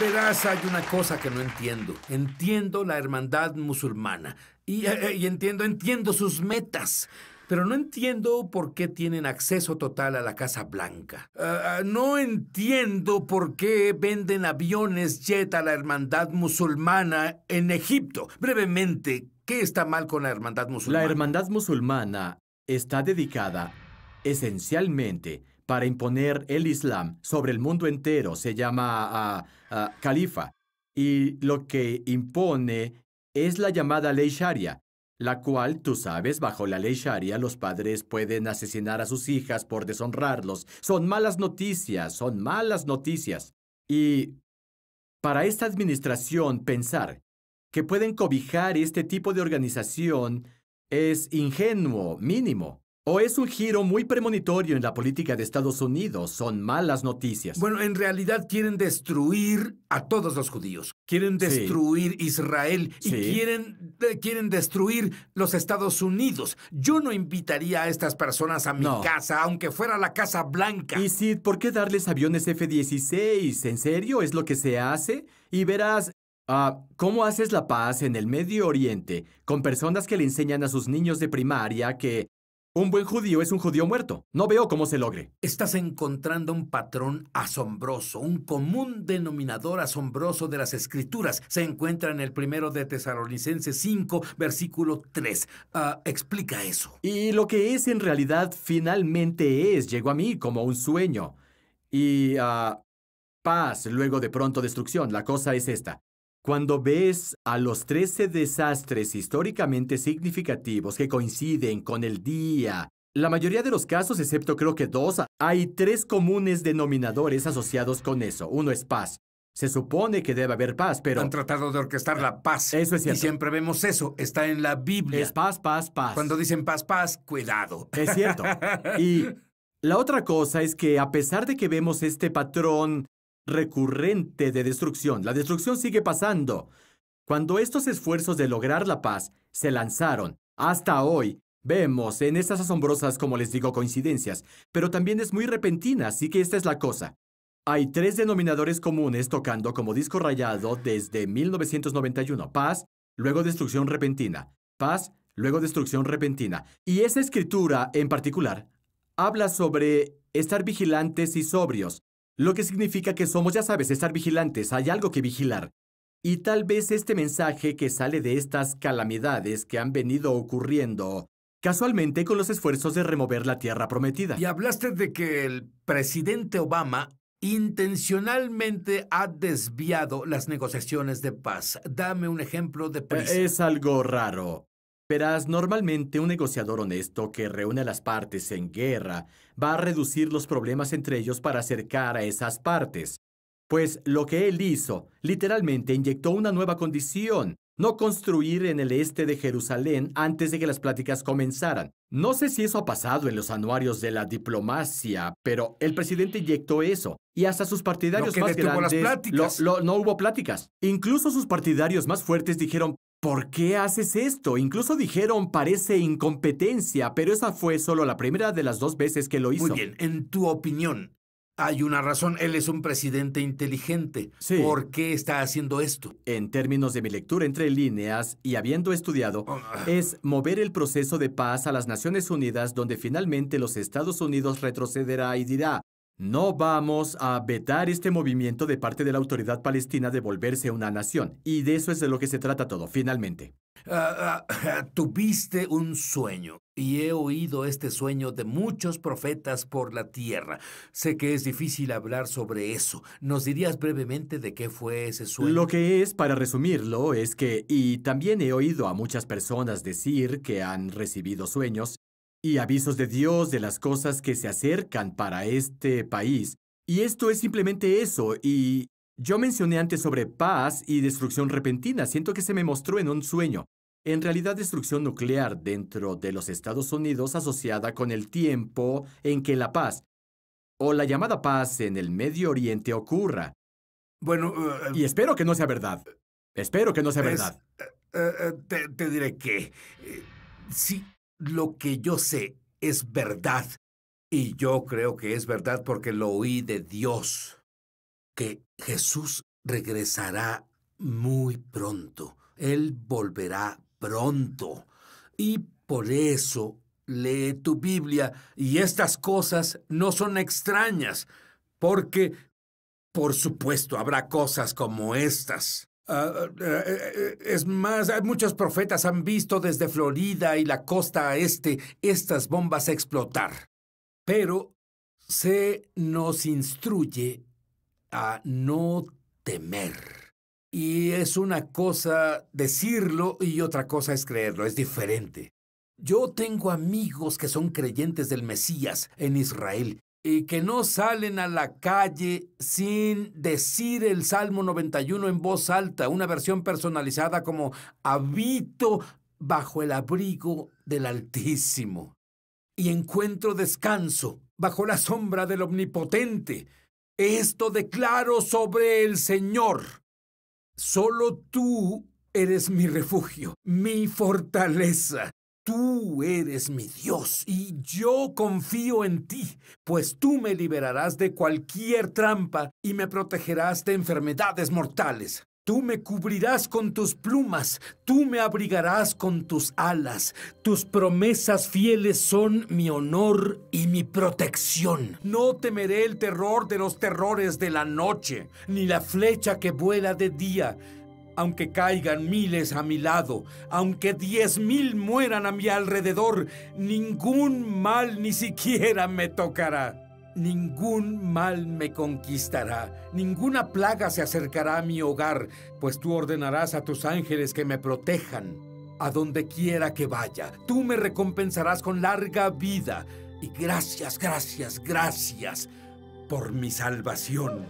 Verás, hay una cosa que no entiendo. Entiendo la hermandad musulmana y entiendo sus metas, pero no entiendo por qué tienen acceso total a la Casa Blanca. No entiendo por qué venden aviones jet a la hermandad musulmana en Egipto. Brevemente, ¿qué está mal con la hermandad musulmana? La hermandad musulmana está dedicada esencialmente para imponer el Islam sobre el mundo entero. Se llama califa. Y lo que impone es la llamada ley sharia, la cual, tú sabes, bajo la ley sharia los padres pueden asesinar a sus hijas por deshonrarlos. Son malas noticias, son malas noticias. Y para esta administración pensar que pueden cobijar este tipo de organización es ingenuo, mínimo. ¿O es un giro muy premonitorio en la política de Estados Unidos? Son malas noticias. Bueno, en realidad quieren destruir a todos los judíos. Quieren destruir Israel y quieren destruir los Estados Unidos. Yo no invitaría a estas personas a mi casa, aunque fuera la Casa Blanca. Y Sid, ¿por qué darles aviones F-16? ¿En serio? ¿Es lo que se hace? Y verás... ¿cómo haces la paz en el Medio Oriente con personas que le enseñan a sus niños de primaria que... un buen judío es un judío muerto? No veo cómo se logre. Estás encontrando un patrón asombroso, un común denominador asombroso de las Escrituras. Se encuentra en el 1 Tesalonicenses 5, versículo 3. Explica eso. Y lo que es en realidad finalmente es. Llegó a mí como un sueño. Y paz, luego de pronto destrucción. La cosa es esta. Cuando ves a los 13 desastres históricamente significativos que coinciden con el día, la mayoría de los casos, excepto creo que 2, hay 3 comunes denominadores asociados con eso. Uno es paz. Se supone que debe haber paz, pero... han tratado de orquestar la paz. Eso es cierto. Y siempre vemos eso. Está en la Biblia. Es paz, paz, paz. Cuando dicen paz, paz, cuidado. Es cierto. Y la otra cosa es que a pesar de que vemos este patrón recurrente de destrucción, la destrucción sigue pasando. Cuando estos esfuerzos de lograr la paz se lanzaron hasta hoy, vemos en estas asombrosas, como les digo, coincidencias, pero también es muy repentina, así que esta es la cosa. Hay 3 denominadores comunes tocando como disco rayado desde 1991. Paz, luego destrucción repentina. Paz, luego destrucción repentina. Y esa escritura en particular habla sobre estar vigilantes y sobrios. Lo que significa que somos, ya sabes, estar vigilantes. Hay algo que vigilar. Y tal vez este mensaje que sale de estas calamidades que han venido ocurriendo casualmente con los esfuerzos de remover la tierra prometida. Y hablaste de que el presidente Obama intencionalmente ha desviado las negociaciones de paz. Dame un ejemplo de prisa. Es algo raro. Verás, normalmente un negociador honesto que reúne a las partes en guerra va a reducir los problemas entre ellos para acercar a esas partes. Pues lo que él hizo, literalmente inyectó una nueva condición: no construir en el este de Jerusalén antes de que las pláticas comenzaran. No sé si eso ha pasado en los anuarios de la diplomacia, pero el presidente inyectó eso. Y hasta sus partidarios más grandes... no hubo pláticas. Incluso sus partidarios más fuertes dijeron... ¿por qué haces esto? Incluso dijeron, parece incompetencia, pero esa fue solo la primera de las 2 veces que lo hizo. Muy bien, en tu opinión, hay una razón. Él es un presidente inteligente. Sí. ¿Por qué está haciendo esto? En términos de mi lectura entre líneas y habiendo estudiado, es mover el proceso de paz a las Naciones Unidas, donde finalmente los Estados Unidos retrocederá y dirá, no vamos a vetar este movimiento de parte de la autoridad palestina de volverse una nación. Y de eso es de lo que se trata todo, finalmente. Tuviste un sueño, y he oído este sueño de muchos profetas por la tierra. Sé que es difícil hablar sobre eso. ¿Nos dirías brevemente de qué fue ese sueño? Lo que es, para resumirlo, es que... y también he oído a muchas personas decir que han recibido sueños y avisos de Dios de las cosas que se acercan para este país. Y esto es simplemente eso. Y yo mencioné antes sobre paz y destrucción repentina. Siento que se me mostró en un sueño. En realidad, destrucción nuclear dentro de los Estados Unidos asociada con el tiempo en que la paz, o la llamada paz en el Medio Oriente, ocurra. Bueno... y espero que no sea verdad. Espero que no sea verdad. Te diré que... sí... lo que yo sé es verdad, y yo creo que es verdad porque lo oí de Dios. que Jesús regresará muy pronto. Él volverá pronto. Y por eso lee tu Biblia y estas cosas no son extrañas, porque, por supuesto, habrá cosas como estas. Es más, muchos profetas han visto desde Florida y la costa este estas bombas explotar. Pero se nos instruye a no temer. Y es una cosa decirlo y otra cosa es creerlo. Es diferente. Yo tengo amigos que son creyentes del Mesías en Israel y que no salen a la calle sin decir el Salmo 91 en voz alta, una versión personalizada como «Habito bajo el abrigo del Altísimo» y «Encuentro descanso bajo la sombra del Omnipotente». Esto declaro sobre el Señor. Solo tú eres mi refugio, mi fortaleza. Tú eres mi Dios y yo confío en ti, pues tú me liberarás de cualquier trampa y me protegerás de enfermedades mortales. Tú me cubrirás con tus plumas, tú me abrigarás con tus alas. Tus promesas fieles son mi honor y mi protección. No temeré el terror de los terrores de la noche, ni la flecha que vuela de día. Aunque caigan miles a mi lado, aunque 10.000 mueran a mi alrededor, ningún mal ni siquiera me tocará. Ningún mal me conquistará, ninguna plaga se acercará a mi hogar, pues tú ordenarás a tus ángeles que me protejan a donde quiera que vaya. Tú me recompensarás con larga vida y gracias por mi salvación.